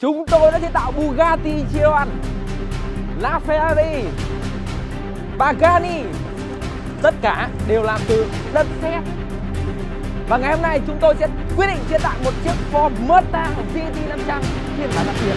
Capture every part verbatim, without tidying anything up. Chúng tôi đã chế tạo Bugatti Chiron, LaFerrari, Pagani, tất cả đều làm từ đất sét. Và ngày hôm nay chúng tôi sẽ quyết định chế tạo một chiếc Ford Mustang G T năm trăm phiên bản đặc biệt.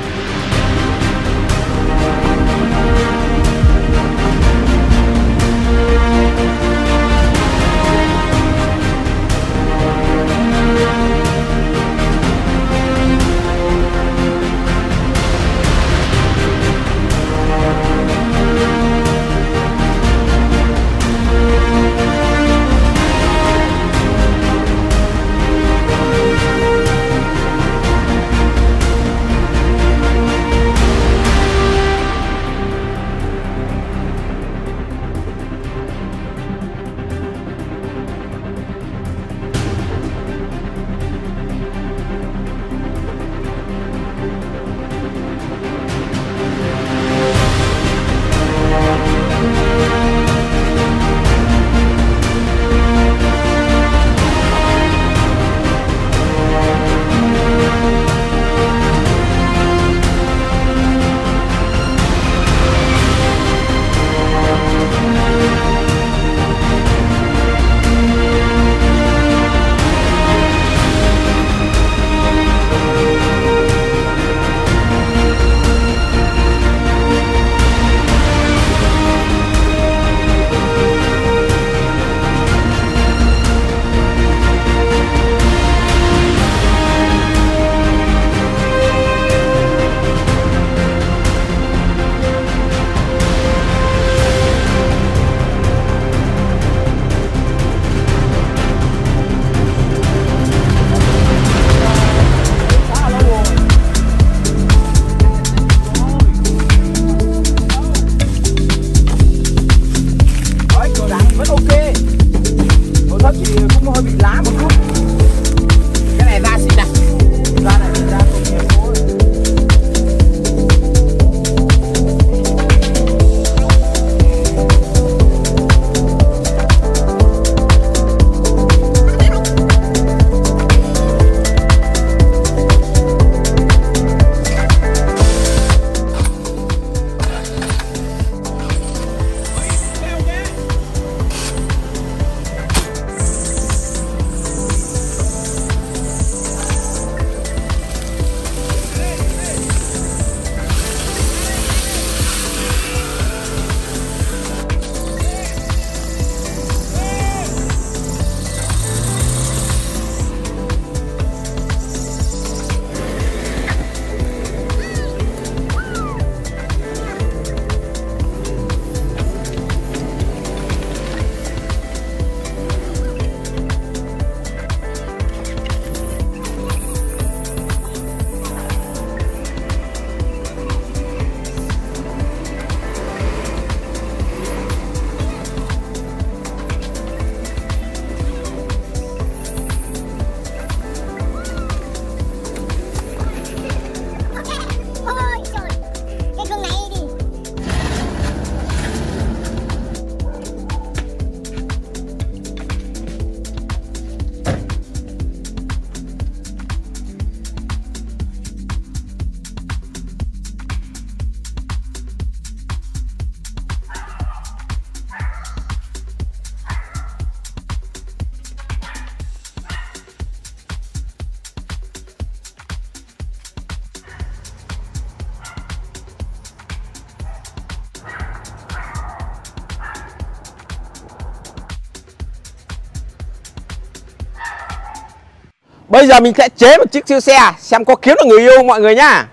Bây giờ mình sẽ chế một chiếc siêu xe xem có kiếm được người yêu mọi người nhá.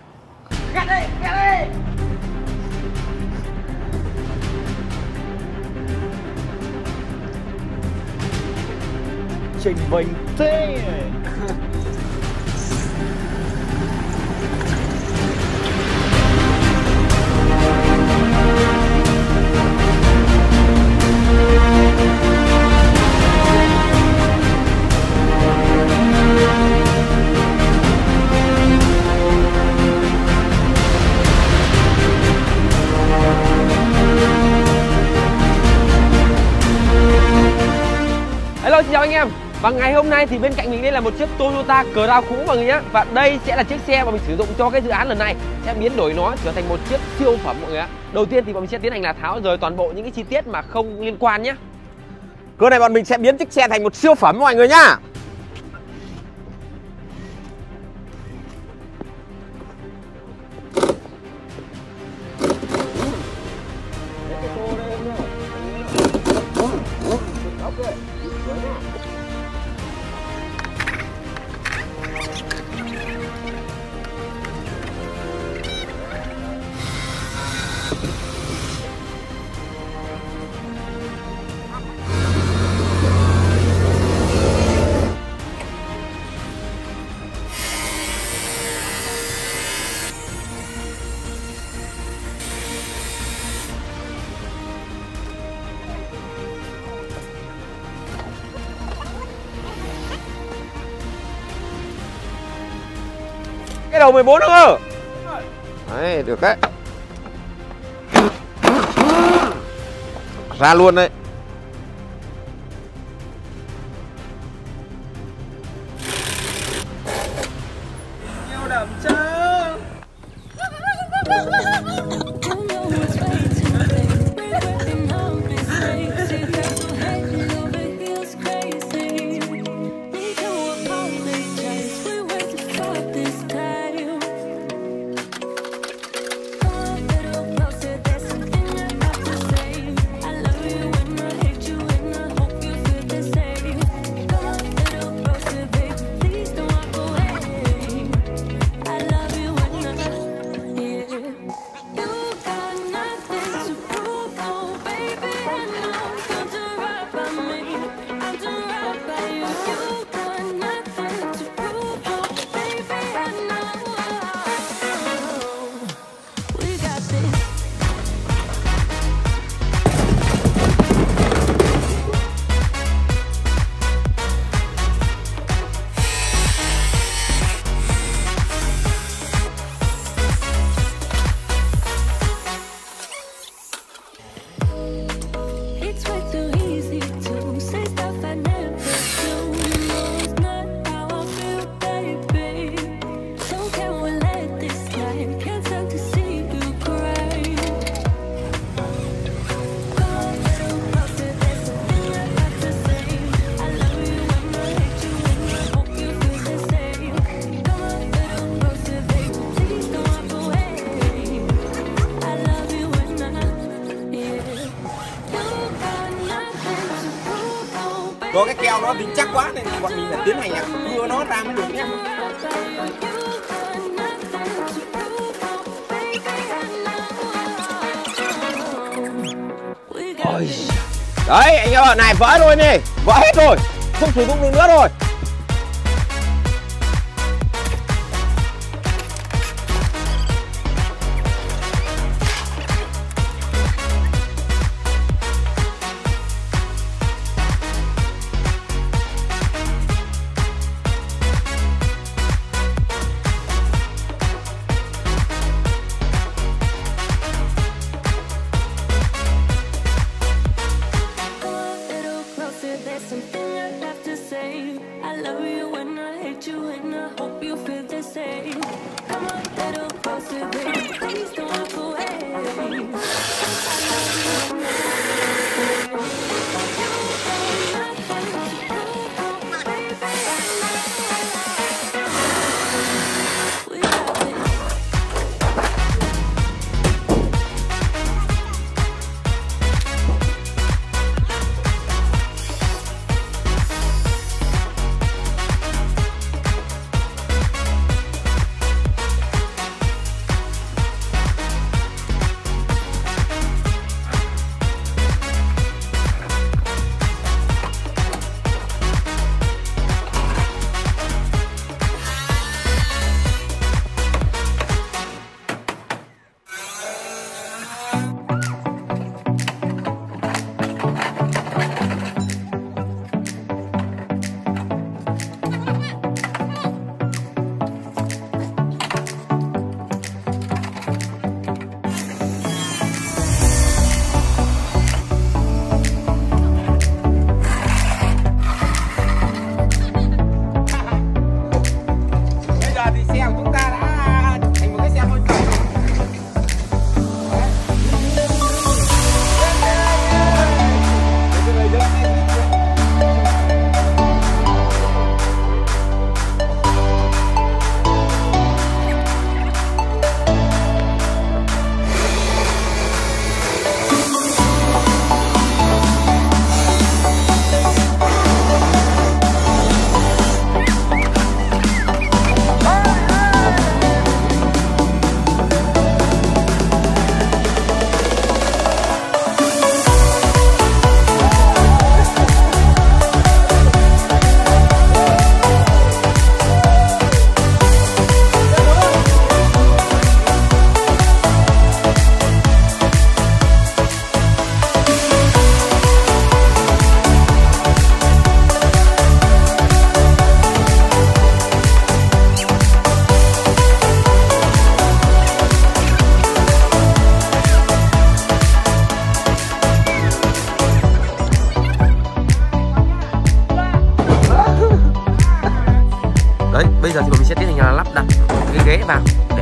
Trình bình thế. Và ngày hôm nay thì bên cạnh mình đây là một chiếc Toyota Crown cũ mọi người nhé. Và đây sẽ là chiếc xe mà mình sử dụng cho cái dự án lần này, sẽ biến đổi nó trở thành một chiếc siêu phẩm mọi người ạ. Đầu tiên thì bọn mình sẽ tiến hành là tháo rời toàn bộ những cái chi tiết mà không liên quan nhé. Cơ này bọn mình sẽ biến chiếc xe thành một siêu phẩm mọi người nhá. Cái đầu mười bốn đúng không? Đúng rồi. Đấy, được đấy. Ra luôn đấy. Nhiều đậm trâu. Có cái keo nó dính chắc quá nên bọn mình phải tiến hành là đưa nó ra mới được nhé. Ôi. Đấy anh em này, vỡ luôn đi, vỡ hết rồi, không sử dụng được nữa rồi.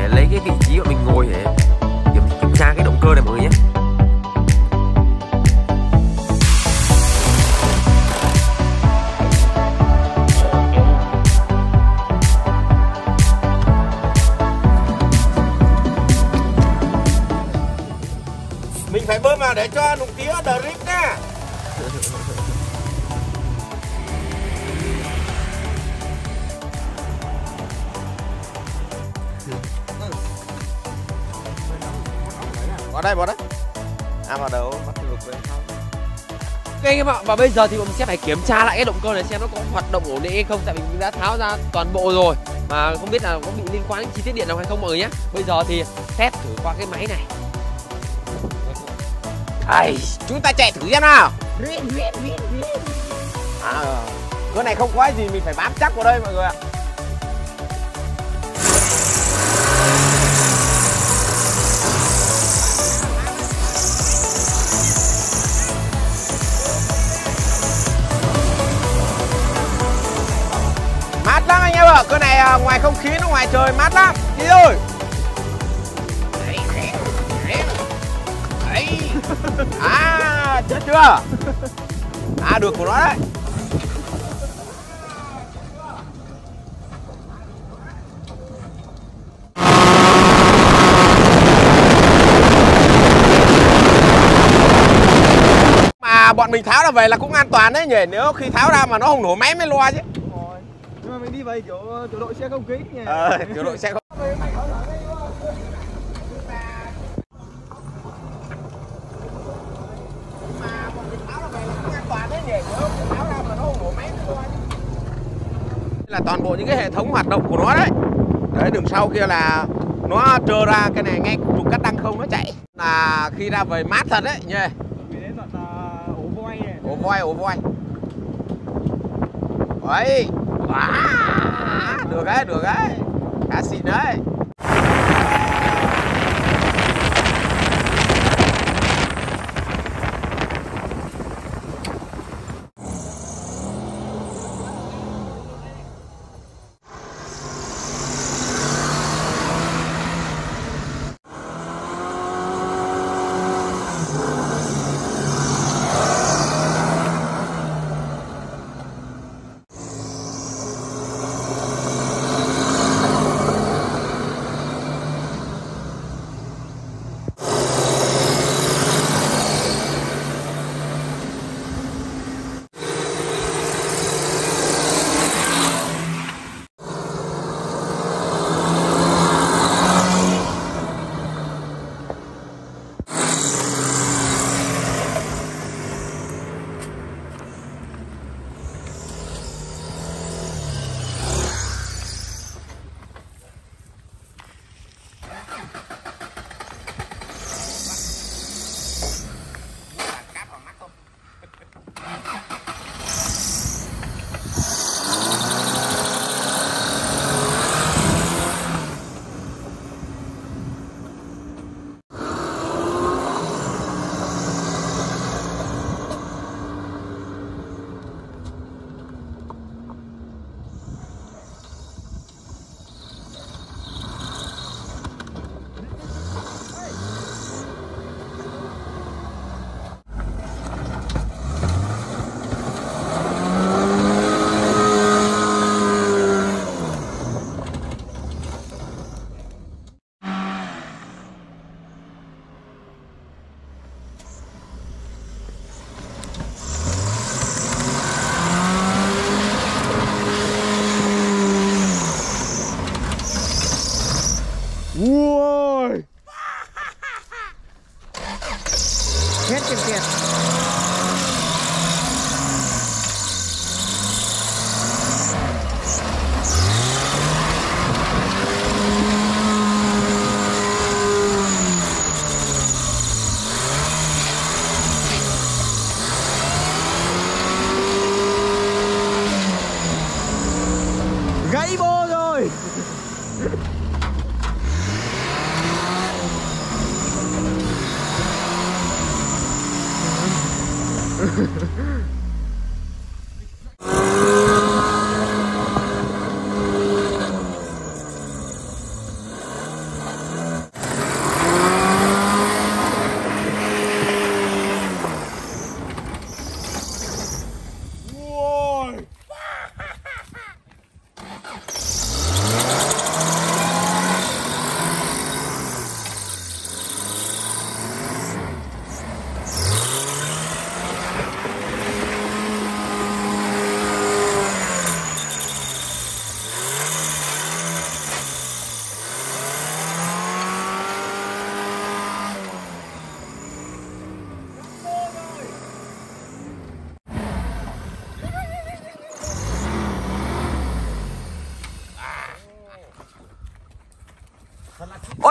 để lấy cái vị trí bọn mình ngồi để kiểm, kiểm tra cái động cơ này mọi người nhé. Mình phải bơm vào để cho nụ tía drip nha. Vào đây, vào đấy. À vào đầu bắt được bên sau. Ok anh em ạ, và bây giờ thì mình sẽ phải kiểm tra lại cái động cơ này xem nó có hoạt động ổn định hay không, tại vì mình đã tháo ra toàn bộ rồi mà không biết là có bị liên quan đến chi tiết điện nào hay không mọi người nhé. Bây giờ thì test thử qua cái máy này. Ai, chúng ta chạy thử xem nào. À, cái này không có gì, mình phải bám chắc vào đây mọi người ạ. Mát lắm anh em ạ, à. Cái này ngoài không khí nó ngoài trời mát lắm. Đi thôi. À, chết chưa? À, được của nó đấy. Mà bọn mình tháo ra về là cũng an toàn đấy nhỉ. Nếu khi tháo ra mà nó không nổ máy mới loa chứ. Nhưng mà mình đi về chỗ, chỗ đội xe không kín nhỉ. Ờ, chỗ đội xe không. Là toàn bộ những cái hệ thống hoạt động của nó đấy. Đấy, đường sau kia là nó trơ ra, cái này ngay trục cắt đăng không nó chạy. Là khi ra về mát thật đấy nhỉ. Ổ voi này. Ổ voi, ổ voi. Đấy. À, được đấy, được đấy. Khá xịn đấy.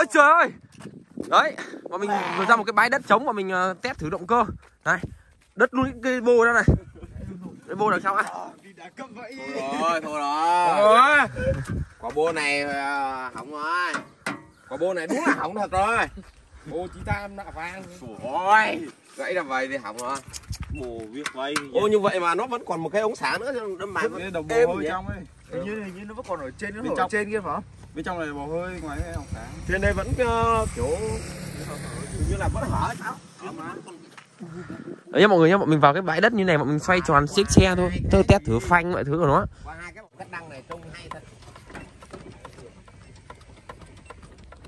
Ôi trời ơi. Đấy, bọn mình vừa ra một cái bãi đất trống mà mình uh, test thử động cơ. Này, đất luôn cái bô ra này. Cái bô đằng sau ạ. Thôi rồi, thôi rồi. Quả bô này uh, hỏng rồi. Quả bô này đúng là hỏng thật rồi. Bô chỉ tam nạ vàng. Ôi, gãy là vậy thì hỏng rồi. Bồ việc vậy. Ô như vậy mà nó vẫn còn một cái ống xả nữa đâm bạc vẫn đồng bồ hơi trong ấy. Ừ. Hình, như, hình như nó vẫn còn ở trên, nó bên ở trong. Trên kia phải không? Bên trong này bồ hơi ngoài cái ống xả. Trên đây vẫn uh, kiểu như là vẫn hở sao? Đấy nhá mọi người nhá, bọn mình vào cái bãi đất như này bọn mình xoay tròn xiếc xe thôi, tôi test thử phanh mọi thứ của nó. Qua hai cái cách đăng này trông hay thật.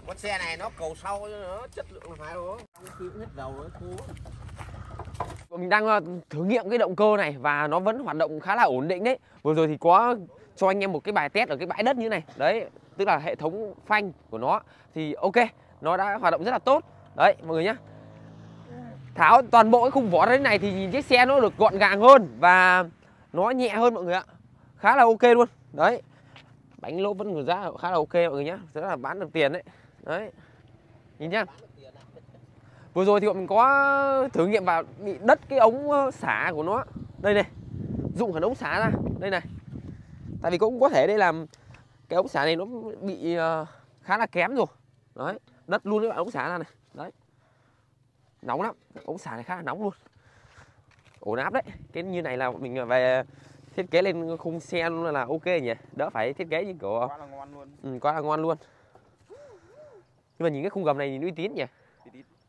Con xe này nó cầu sau nữa, chất lượng là phải không? Khi hết dầu nó thua. Mình đang thử nghiệm cái động cơ này và nó vẫn hoạt động khá là ổn định đấy. Vừa rồi thì có cho anh em một cái bài test ở cái bãi đất như này. Đấy, tức là hệ thống phanh của nó thì ok, nó đã hoạt động rất là tốt. Đấy, mọi người nhá. Tháo toàn bộ cái khung vỏ đấy này thì nhìn chiếc xe nó được gọn gàng hơn và nó nhẹ hơn mọi người ạ. Khá là ok luôn. Đấy. Bánh lốp vẫn còn giá khá là ok mọi người nhá. Rất là bán được tiền đấy. Đấy. Nhìn nhá. Vừa rồi thì bọn mình có thử nghiệm vào bị đất cái ống xả của nó. Đây này, dụng hẳn ống xả ra. Đây này. Tại vì cũng có thể đây là cái ống xả này nó bị khá là kém rồi. Đấy, đất luôn các bạn ống xả ra này. Đấy. Nóng lắm, ống xả này khá là nóng luôn. Ổn áp đấy. Cái như này là mình về thiết kế lên khung xe luôn là ok nhỉ. Đỡ phải thiết kế như kiểu quá là ngon luôn. Ừ, quá là ngon luôn. Nhưng mà nhìn cái khung gầm này nhìn uy tín nhỉ.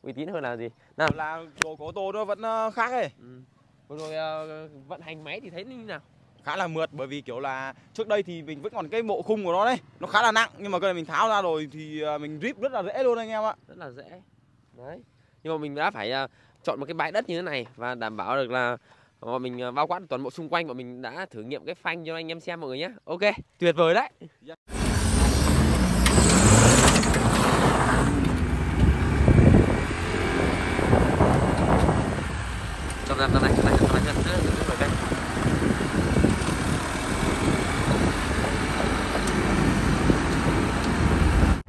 Uy tín hơn là gì? Nào là đồ của tô nó vẫn khác ấy. Ừ. Rồi uh, vận hành máy thì thấy như nào? Khá là mượt bởi vì kiểu là trước đây thì mình vẫn còn cái bộ khung của nó đấy, nó khá là nặng nhưng mà cái này mình tháo ra rồi thì mình rip rất là dễ luôn anh em ạ. Rất là dễ. Đấy. Nhưng mà mình đã phải uh, chọn một cái bãi đất như thế này và đảm bảo được là bọn mình uh, bao quát toàn bộ xung quanh, bọn mình đã thử nghiệm cái phanh cho anh em xem mọi người nhé. Ok, tuyệt vời đấy. Yeah. Đây, đây, đây, đây, đây, đây, đây, đây.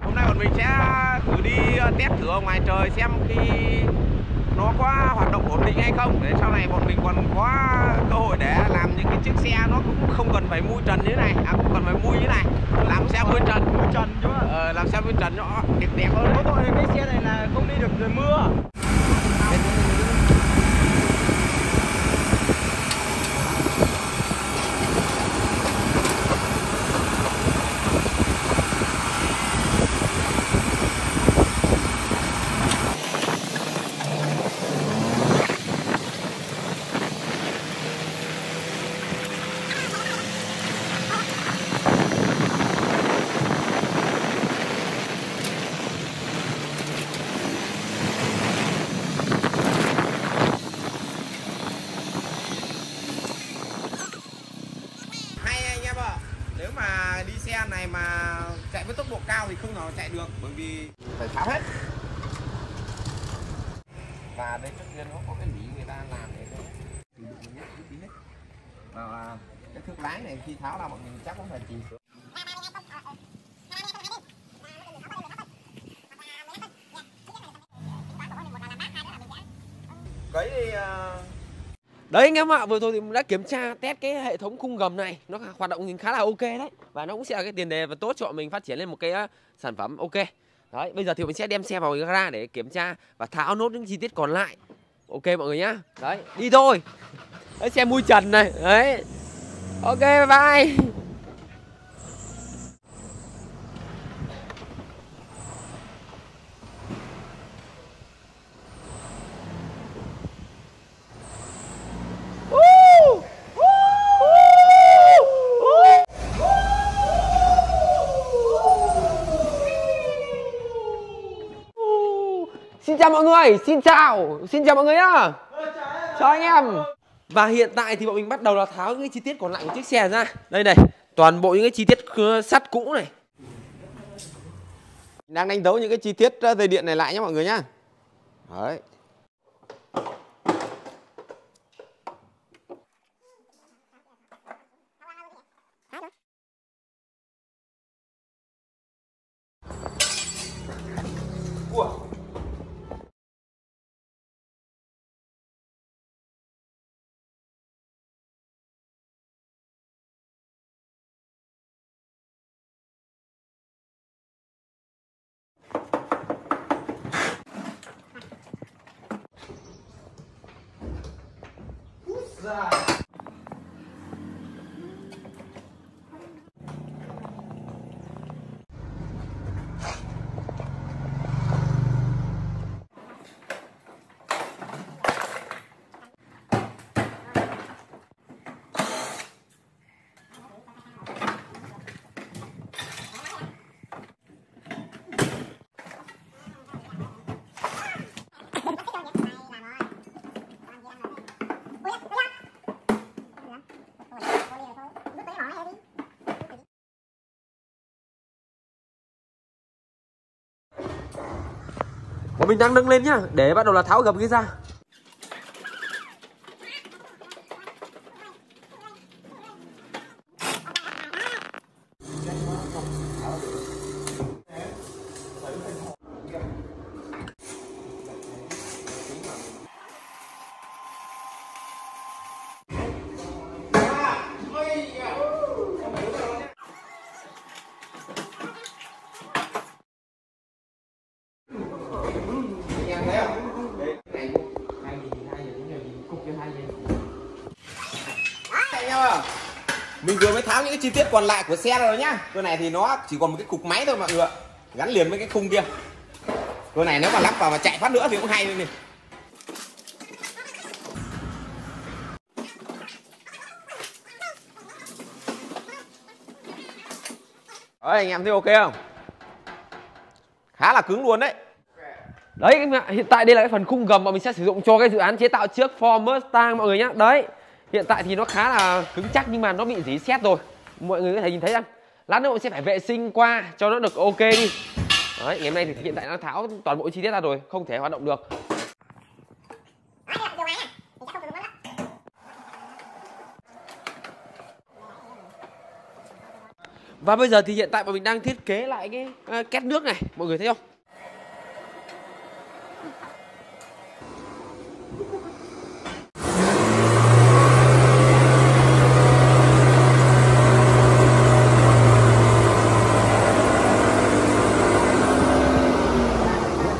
Hôm nay bọn mình sẽ thử đi test thử ở ngoài trời xem khi nó có hoạt động ổn định hay không, để sau này bọn mình còn có cơ hội để làm những cái chiếc xe nó cũng không cần phải mui trần như thế này, à cũng cần phải mui như thế này, làm xe mui trần, mui trần chứ, ờ, làm xe mui trần nó đẹp đẹp hơn. Có tội cái xe này là không đi được trời mưa. Thì không nào chạy được bởi vì phải tháo hết. Và đây trước tiên nó có cái lý người ta làm để sử dụng mình nhắc tí hết. Và cái thước lái này khi tháo ra bọn mình chắc cũng phải chỉnh sửa. Cái thì đấy anh em ạ, vừa rồi thì mình đã kiểm tra test cái hệ thống khung gầm này, nó hoạt động nhìn khá là ok đấy. Và nó cũng sẽ là cái tiền đề và tốt cho mình phát triển lên một cái uh, sản phẩm ok. Đấy, bây giờ thì mình sẽ đem xe vào gara để kiểm tra và tháo nốt những chi tiết còn lại. Ok mọi người nhá. Đấy, đi thôi. Đấy, xe mui trần này. Đấy. Ok, bye bye. Xin chào mọi người, xin chào, xin chào mọi người nhá. Chào anh em. Và hiện tại thì bọn mình bắt đầu là tháo những cái chi tiết còn lại của chiếc xe ra. Đây này, toàn bộ những cái chi tiết sắt cũ này. Đang đánh dấu những cái chi tiết dây điện này lại nhé mọi người nhá. Đấy. ra. Mình đang nâng lên nhá, để bắt đầu là tháo gầm ghế ra. Mình vừa mới tháo những cái chi tiết còn lại của xe rồi nhá. Cái này thì nó chỉ còn một cái cục máy thôi mọi người ạ, gắn liền với cái khung kia. Cái này nếu mà lắp vào mà chạy phát nữa thì cũng hay luôn nè. Đấy, anh em thấy ok không? Khá là cứng luôn đấy. Đấy, hiện tại đây là cái phần khung gầm mà mình sẽ sử dụng cho cái dự án chế tạo chiếc Ford Mustang mọi người nhá. Đấy, hiện tại thì nó khá là cứng chắc nhưng mà nó bị rỉ sét rồi. Mọi người có thể nhìn thấy rằng lát nữa mình sẽ phải vệ sinh qua cho nó được ok đi. Đấy, ngày hôm nay thì hiện tại nó tháo toàn bộ chi tiết ra rồi, không thể hoạt động được. Và bây giờ thì hiện tại bọn mình đang thiết kế lại cái uh, két nước này, mọi người thấy không?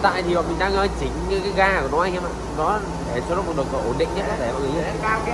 Tại thì mình đang chỉnh cái ga của nó anh em ạ, nó để cho nó một độ ổn định nhất để mọi người nhìn cao kia.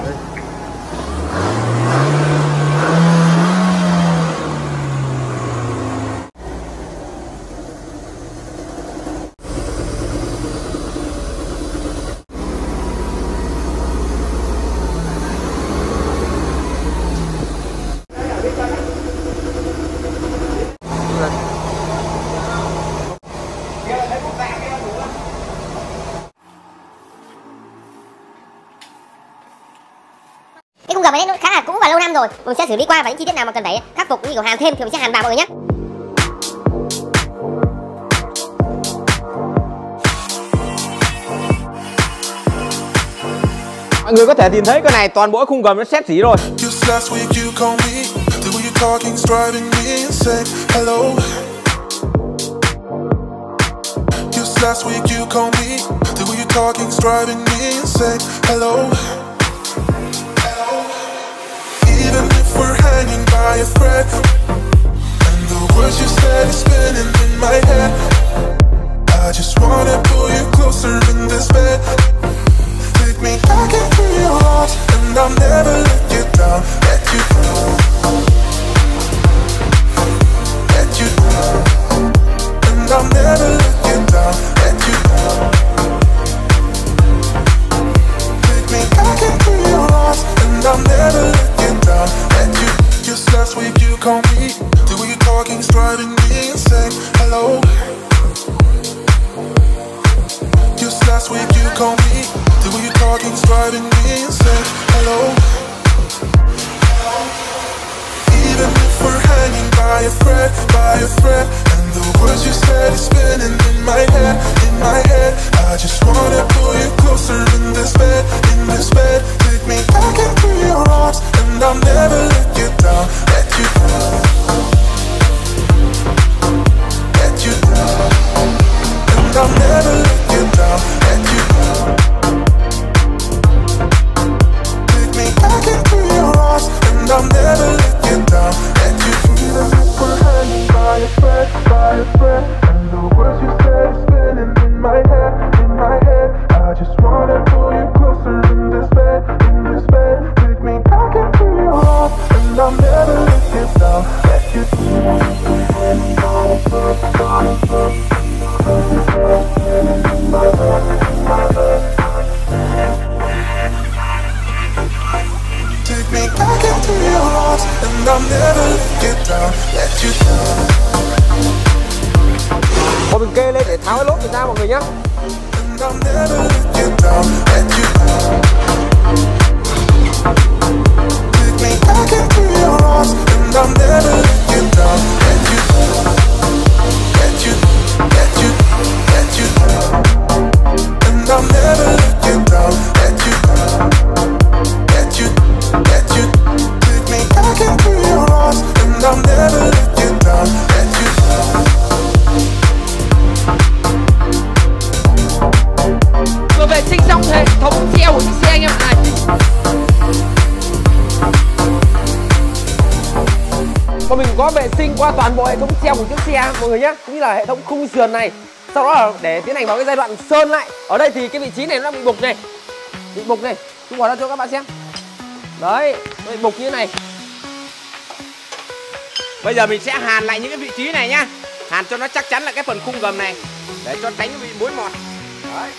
Gầm đấy nó khá là cũ và lâu năm rồi, mình sẽ xử lý qua và những chi tiết nào mà cần phải khắc phục như kiểu hàn thêm thì mình sẽ hàn vào mọi người nhé. Mọi người có thể tìm thấy cái này toàn bộ khung gầm nó sét rỉ rồi. By a thread, and the words you said is spinning in my head. I just wanna pull you closer in this bed. Take me back into your heart, and I'll never let you down. Let you down. Let you down. And I'll never let you down. Let you down. Take me back into your heart, and I'll never let you down. Let you down. Just last week you called me, the way you're talking's driving me insane. Hello. Just last week you called me, the way you're talking's driving me insane. Hello. Even if we're hanging by a thread, by a thread, and the words you said is spinning in my head, in my head. I just wanna pull you closer in this bed, in this bed. Take me back into your arms, and I'll never let you down, let you down, let you down, and I'll never let you down, let you down. Take me back into your arms, and I'll never let you down, let you down. We're hanging by a thread, by a thread, and the words you said is spinning in my head, in my head. I just wanna pull you closer in this bed, in this bed. Việt Nam mọi người nhé. Và mình có vệ sinh qua toàn bộ hệ thống treo của chiếc xe mọi người nhé, cũng như là hệ thống khung sườn này. Sau đó là để tiến hành vào cái giai đoạn sơn lại. Ở đây thì cái vị trí này nó bị bục này, bị bục này, chúng bỏ ra cho các bạn xem. Đấy, nó bị bục như thế này. Bây giờ mình sẽ hàn lại những cái vị trí này nhá, hàn cho nó chắc chắn là cái phần khung gầm này, để cho tránh bị mối mọt. Đấy.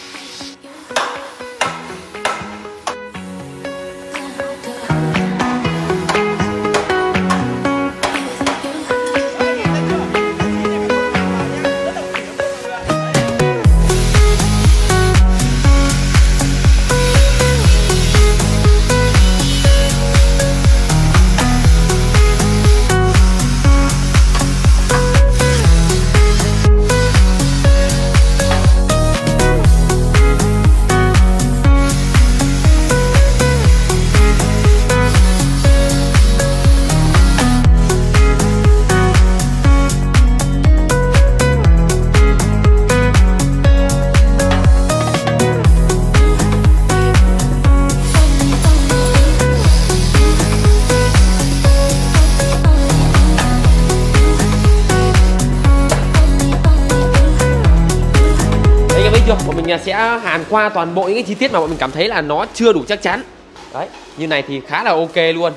Bọn mình sẽ hàn qua toàn bộ những cái chi tiết mà bọn mình cảm thấy là nó chưa đủ chắc chắn. Đấy, như này thì khá là ok luôn.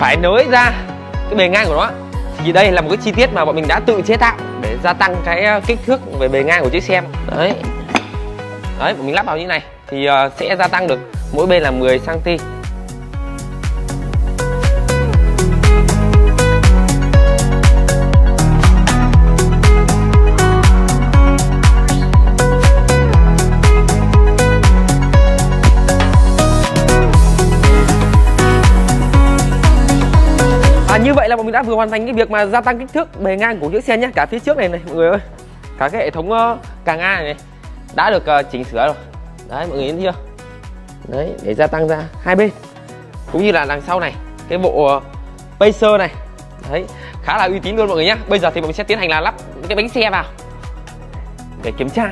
Phải nới ra cái bề ngang của nó, vì đây là một cái chi tiết mà bọn mình đã tự chế tạo để gia tăng cái kích thước về bề ngang của chiếc xe. Đấy, đấy, bọn mình lắp vào như này thì sẽ gia tăng được mỗi bên là mười xăng-ti-mét. Như vậy là bọn mình đã vừa hoàn thành cái việc mà gia tăng kích thước bề ngang của chiếc xe nhé. Cả phía trước này này mọi người ơi, cả cái hệ thống uh, càng A này, này đã được uh, chỉnh sửa rồi. Đấy mọi người thấy chưa? Đấy, để gia tăng ra hai bên, cũng như là đằng sau này, cái bộ uh, pacer này. Đấy, khá là uy tín luôn mọi người nhé. Bây giờ thì bọn mình sẽ tiến hành là lắp những cái bánh xe vào để kiểm tra.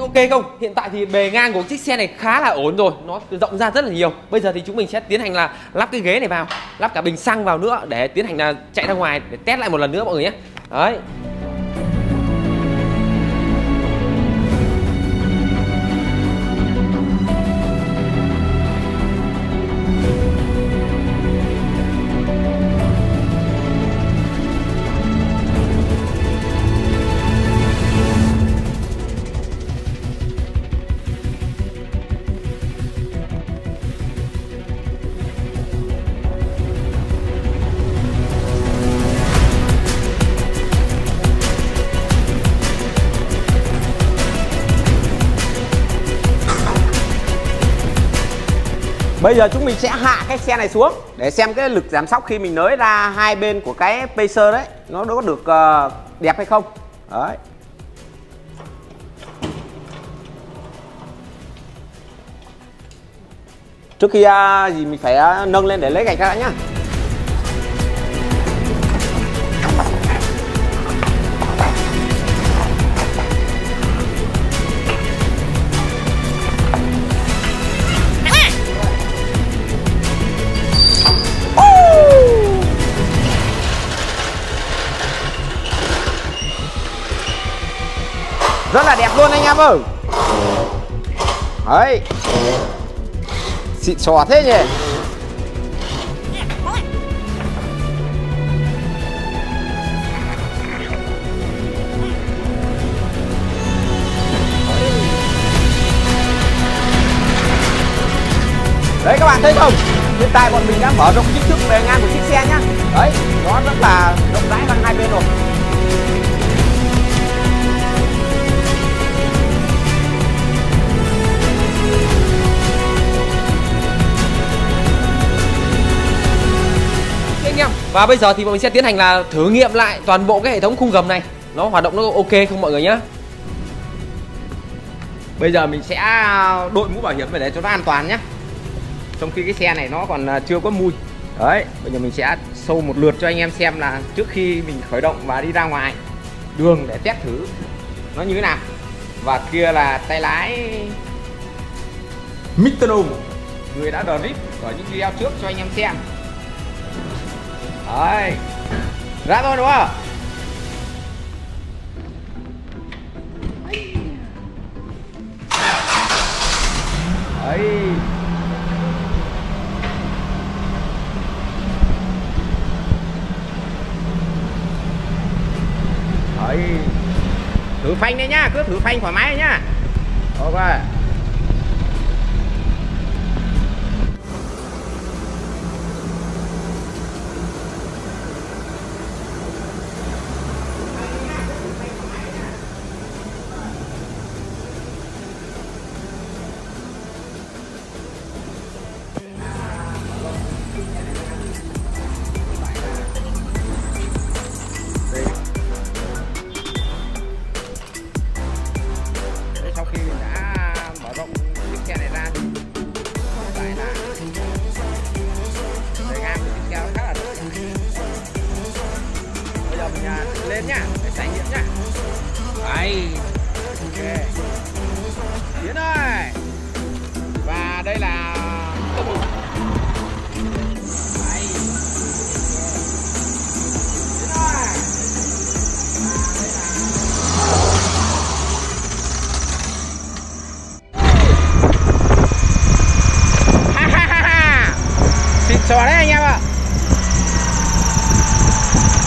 Ok không? Hiện tại thì bề ngang của chiếc xe này khá là ổn rồi, nó rộng ra rất là nhiều. Bây giờ thì chúng mình sẽ tiến hành là lắp cái ghế này vào, lắp cả bình xăng vào nữa để tiến hành là chạy ra ngoài để test lại một lần nữa mọi người nhé. Đấy. Bây giờ chúng mình sẽ hạ cái xe này xuống để xem cái lực giảm sóc khi mình nới ra hai bên của cái pacer đấy nó có được đẹp hay không. Đấy. Trước khi gì mình phải nâng lên để lấy gạch ra nhá. Rất là đẹp luôn anh em ơi. Đấy. Xịn xò thế nhỉ. Đấy các bạn thấy không? Hiện tại bọn mình đã mở rộng kích thước bề ngang của chiếc xe nhá. Đấy, nó rất là rộng rãi bằng hai bên rồi. Và bây giờ thì bọn mình sẽ tiến hành là thử nghiệm lại toàn bộ cái hệ thống khung gầm này, nó hoạt động nó ok không mọi người nhá. Bây giờ mình sẽ đội mũ bảo hiểm về để cho nó an toàn nhá. Trong khi cái xe này nó còn chưa có mùi. Đấy, bây giờ mình sẽ show một lượt cho anh em xem là trước khi mình khởi động và đi ra ngoài đường để test thử nó như thế nào. Và kia là tay lái mít tơ Đùng, người đã drift ở những video trước cho anh em xem. Đấy. Ra thôi đúng không? Đấy. Đấy. Thử phanh đấy nhá, cứ thử phanh thoải mái nhá. Ok. Đấy anh em ạ.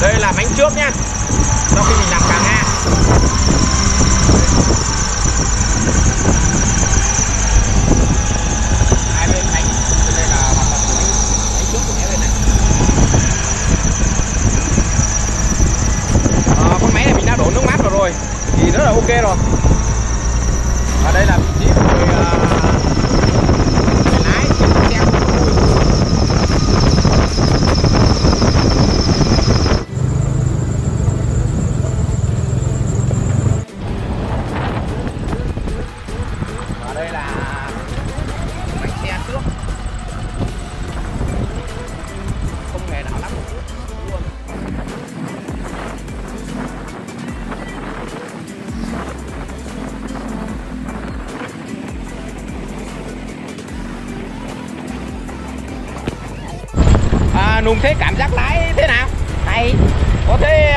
Đây là bánh trước nha. Sau khi mình làm càng ngang. Hai bên bánh. Đây là hoạt động của bánh, bánh trước của bên này. À, con máy này mình đã đổ nước mát vào rồi thì rất là ok rồi. Và đây là vị trí của người Nùng thấy cảm giác lái thế nào? Hay. Có thấy uh,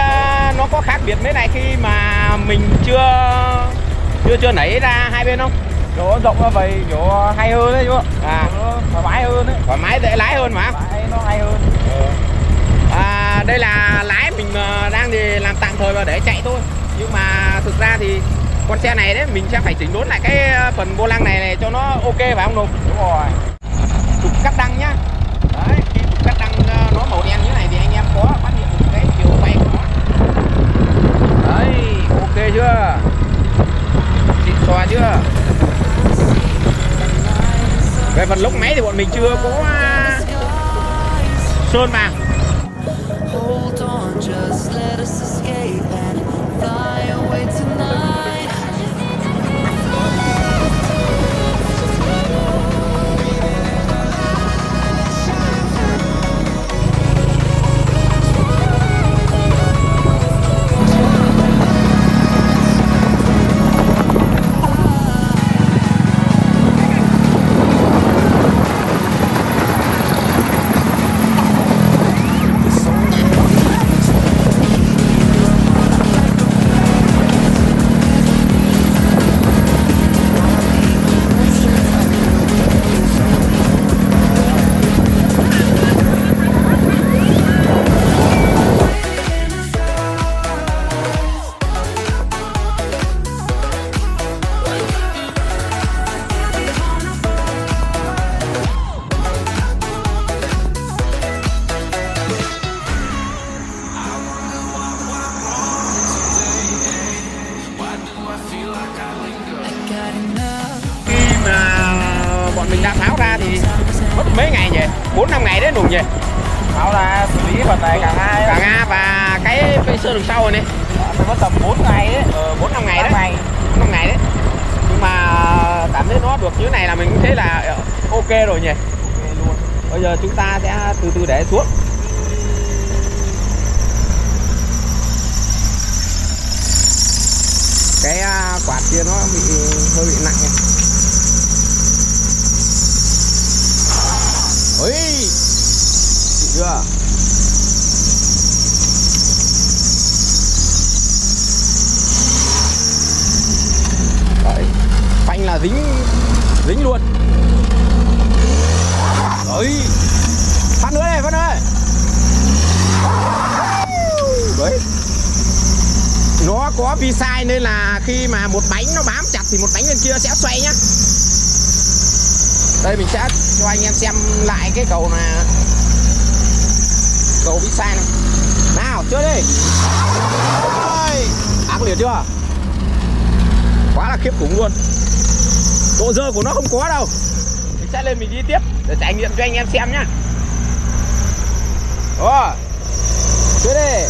nó có khác biệt mấy này khi mà mình chưa chưa chưa nảy ra hai bên không? Chỗ rộng ra vậy, chỗ hay hơn đấy chú ạ. À, thoải mái hơn đấy. Thoải mái dễ lái hơn mà. Đấy, nó hay hơn. Ừ. À, đây là lái mình uh, đang thì làm tạm thời và để chạy thôi. Nhưng mà thực ra thì con xe này đấy mình sẽ phải chỉnh đốn lại cái phần vô lăng này này cho nó ok phải không Nùng? Đúng rồi. Chụp cắt đăng nhá. Đấy. Các đăng nó màu đen như thế này thì anh em có phát hiện được cái chiều quay của nó. Đấy, ok chưa? Xịn xò chưa? Về phần lốc máy thì bọn mình chưa có sơn mà. Mình đã tháo ra thì mất mấy ngày vậy, bốn năm ngày đấy đủ vậy. Tháo ra xử lý vào tại cảng A, cảng A và cái cây sơn đằng sau rồi này. Nó mất tầm bốn ngày đấy, ờ, bốn năm ngày đấy. bốn năm ngày đấy. Nhưng mà cảm thấy nó được như này là mình cũng thấy là ok rồi nhỉ. Okay luôn. Bây giờ chúng ta sẽ từ từ để xuống. Cái quạt kia nó bị hơi bị nặng nhỉ. Ôi, chị chưa? Đấy, phanh là dính dính luôn. Đấy, phát nữa đây, phát nữa. Đấy, nó có vi sai nên là khi mà một bánh nó bám chặt thì một bánh bên kia sẽ xoay nhá. Đây mình sẽ cho anh em xem lại cái cầu là cầu bị sai này. Nào, chơi đi. Ác liệt chưa? Quá là khiếp khủng luôn. Độ dơ của nó không có đâu. Mình sẽ lên mình đi tiếp để trải nghiệm cho anh em xem nhá. Rồi. Chơi đi.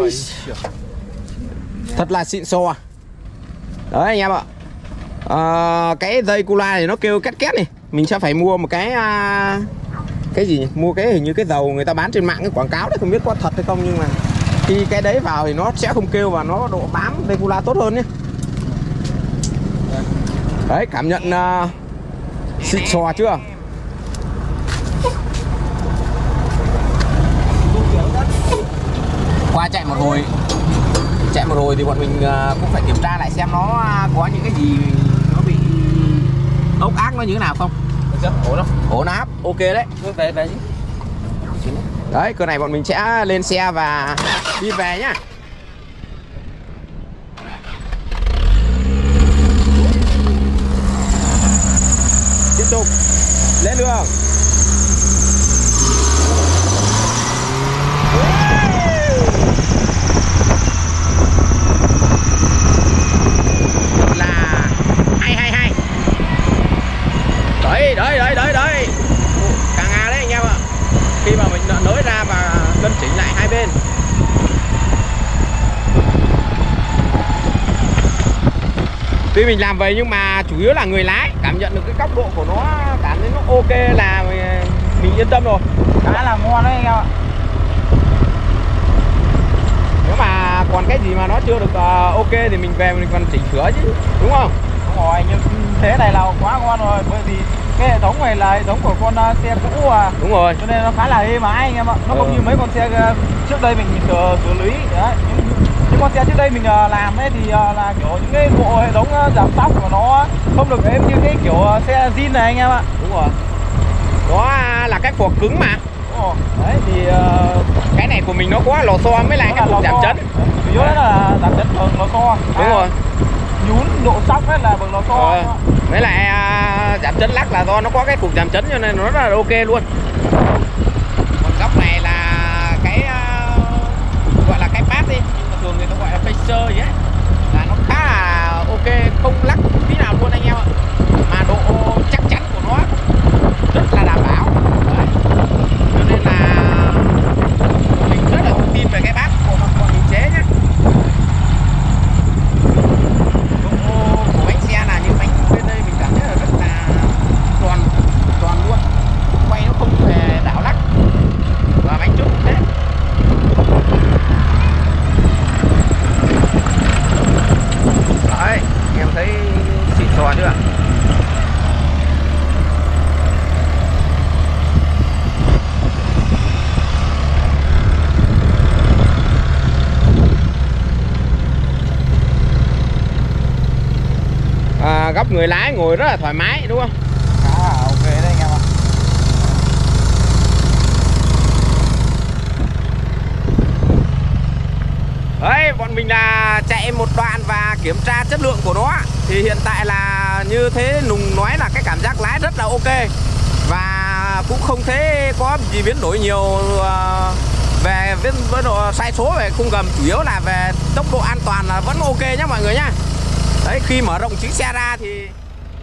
Ui, thật là xịn xò. Đấy anh em ạ, à, cái dây cula này nó kêu két két này. Mình sẽ phải mua một cái à, cái gì nhỉ? Mua cái hình như cái dầu người ta bán trên mạng, cái quảng cáo đấy, không biết có thật hay không. Nhưng mà khi cái đấy vào thì nó sẽ không kêu và nó độ bám dây cula tốt hơn nhé. Đấy, cảm nhận à, xịn xò chưa? Qua chạy một hồi chạy một hồi thì bọn mình cũng phải kiểm tra lại xem nó có những cái gì nó bị ốc ác nó như thế nào không. Ổn không? Ổn áp, ok đấy. Về về chứ. Đấy, cơ này bọn mình sẽ lên xe và đi về nhá. Tiếp tục lên đường. Đấy, đấy, đấy, đấy. Càng A đấy anh em ạ. Khi mà mình nới ra và cân chỉnh lại hai bên. Tuy mình làm vậy nhưng mà chủ yếu là người lái cảm nhận được cái góc độ của nó, cảm thấy nó ok là mình yên tâm rồi. Khá là ngon đấy anh em ạ. cái gì mà nó chưa được uh, ok thì mình về mình còn chỉnh sửa chứ, đúng không? Đúng rồi, nhưng thế này là quá ngon rồi, bởi vì cái hệ thống này là hệ thống của con uh, xe cũ à. Đúng rồi, cho nên nó khá là êm ái anh em ạ. Nó ừ. không như mấy con xe uh, trước đây mình sửa xử lý đấy. Những, những con xe trước đây mình uh, làm ấy thì uh, là kiểu những cái bộ hệ thống uh, giảm tốc của nó không được êm như cái kiểu uh, xe zin này anh em ạ. Đúng rồi, đó là cái cột cứng mà. Ồ, đấy thì uh, cái này của mình nó quá lò xo mới lại cái cục giảm chấn. Chủ yếu là giảm chấn bằng lò xo. Đúng à, rồi. Nhún độ sóc hết là bằng lò xo. Ờ. Với lại uh, giảm chấn lắc là do nó có cái cục giảm chấn cho nên nó rất là ok luôn. Còn góc này là cái uh, gọi là cái bát đi, nhưng mà thường người ta gọi là facer gì ấy. Là nó khá là ok, không lắc tí nào luôn anh em ạ. Mà độ chắc chắn của nó rất là đảm bảo. Góc người lái ngồi rất là thoải mái, đúng không? Khá là ok đấy anh em ạ. Đấy, bọn mình là chạy một đoạn và kiểm tra chất lượng của nó. Thì hiện tại là như thế Nùng nói là cái cảm giác lái rất là ok. Và cũng không thấy có gì biến đổi nhiều về với độ sai số về khung gầm. Chủ yếu là về tốc độ an toàn là vẫn ok nhé mọi người nhé. Đấy, khi mở rộng chiếc xe ra thì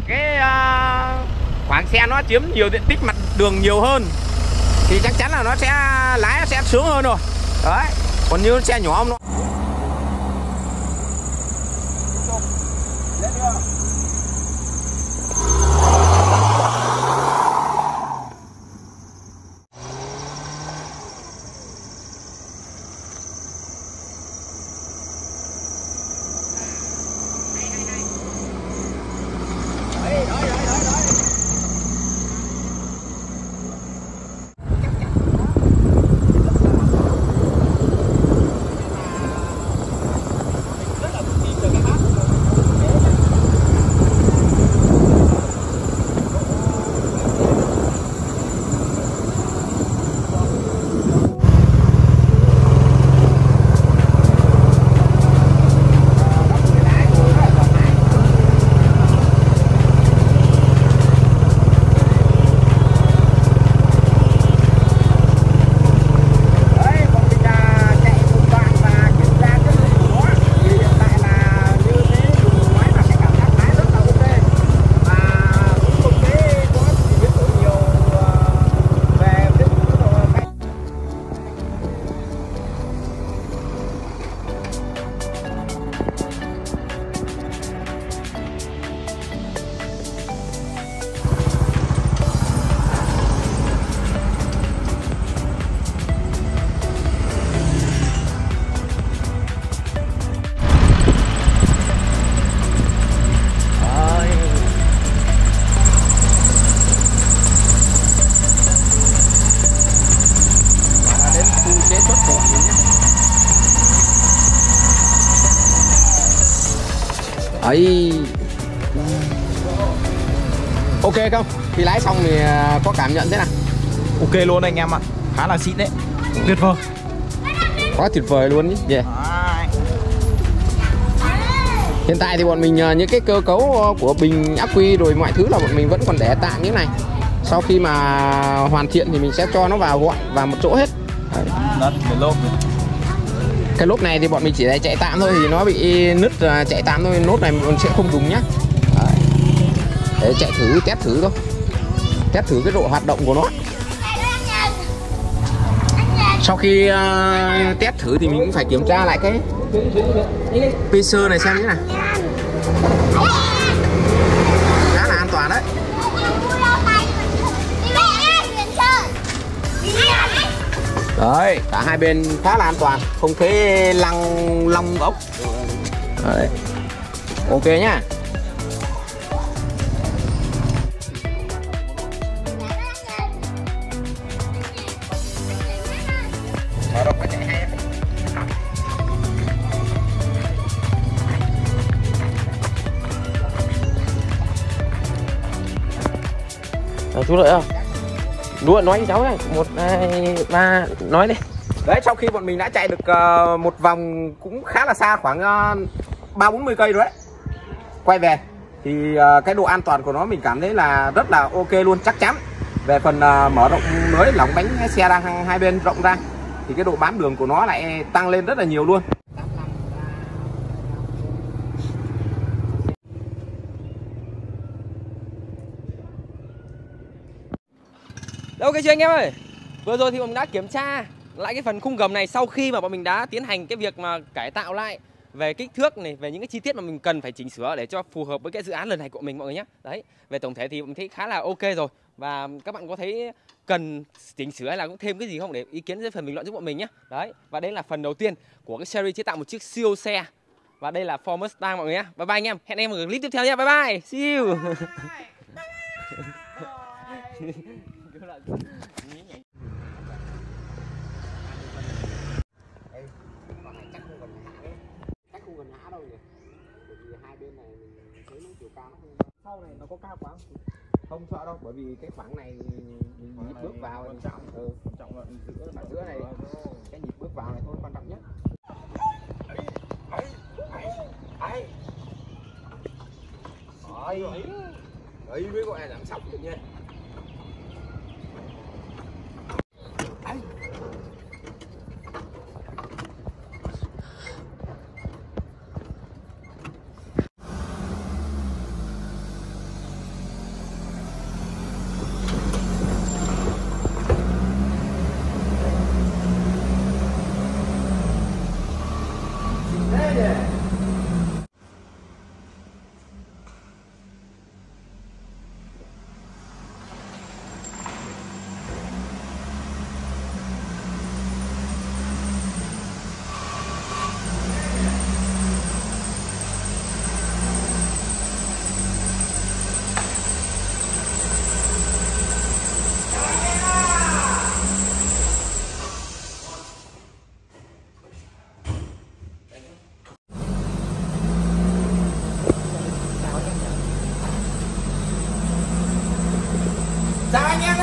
cái uh, khoảng xe nó chiếm nhiều diện tích mặt đường nhiều hơn thì chắc chắn là nó sẽ lái nó sẽ sướng hơn rồi. Đấy, còn như xe nhỏ nó ấy. Ok không? Khi lái xong thì có cảm nhận thế nào? Ok luôn anh em ạ. Khá là xịn đấy. Tuyệt vời. Quá tuyệt vời luôn chứ. Yeah. Hiện tại thì bọn mình những cái cơ cấu của bình ắc quy rồi mọi thứ là bọn mình vẫn còn để tạm như này. Sau khi mà hoàn thiện thì mình sẽ cho nó vào gọn vào một chỗ hết. Cái lốp cái lốp này thì bọn mình chỉ để chạy tạm thôi, thì nó bị nứt chạy tạm thôi, lốp này mình sẽ không dùng nhá. Đấy. Để chạy thử, test thử thôi, test thử cái độ hoạt động của nó. Sau khi uh, test thử thì mình cũng phải kiểm tra lại cái pacer này xem thế nào. Khá là an toàn đấy. Đấy, cả hai bên khá là an toàn, không thấy lăng long ốc. Đấy. Ok nhá. Chú Lợi không? Đúng rồi, nói với cháu này. Một, hai, ba, nói đi. Đấy, sau khi bọn mình đã chạy được uh, một vòng cũng khá là xa, khoảng uh, ba bốn mươi cây rồi đấy. Quay về thì uh, cái độ an toàn của nó mình cảm thấy là rất là ok luôn, chắc chắn. Về phần uh, mở rộng lưới, lỏng bánh xe đang hai bên rộng ra, thì cái độ bám đường của nó lại tăng lên rất là nhiều luôn. Ok chưa anh em ơi? Vừa rồi thì bọn mình đã kiểm tra lại cái phần khung gầm này sau khi mà bọn mình đã tiến hành cái việc mà cải tạo lại về kích thước này, về những cái chi tiết mà mình cần phải chỉnh sửa để cho phù hợp với cái dự án lần này của mình mọi người nhé. Đấy, về tổng thể thì mình thấy khá là ok rồi. Và các bạn có thấy cần chỉnh sửa hay là cũng thêm cái gì không để ý kiến dưới phần bình luận giúp bọn mình nhé. Đấy, và đây là phần đầu tiên của cái series chế tạo một chiếc siêu xe. Và đây là Ford Mustang mọi người nhé. Bye bye anh em, hẹn em ở clip tiếp theo nhé. Bye bye, see you. Bye bye. Bye bye. Sau này nó có cao quá không? Không sợ đâu, bởi vì cái khoảng này mình nhịp bước vào quan trọng, ừ, quan trọng là giữa bản giữa này, cái nhịp bước vào này thôi quan trọng nhất. Ấy, ấy, ấy mới gọi là giảm sóc được nha. Sao anh em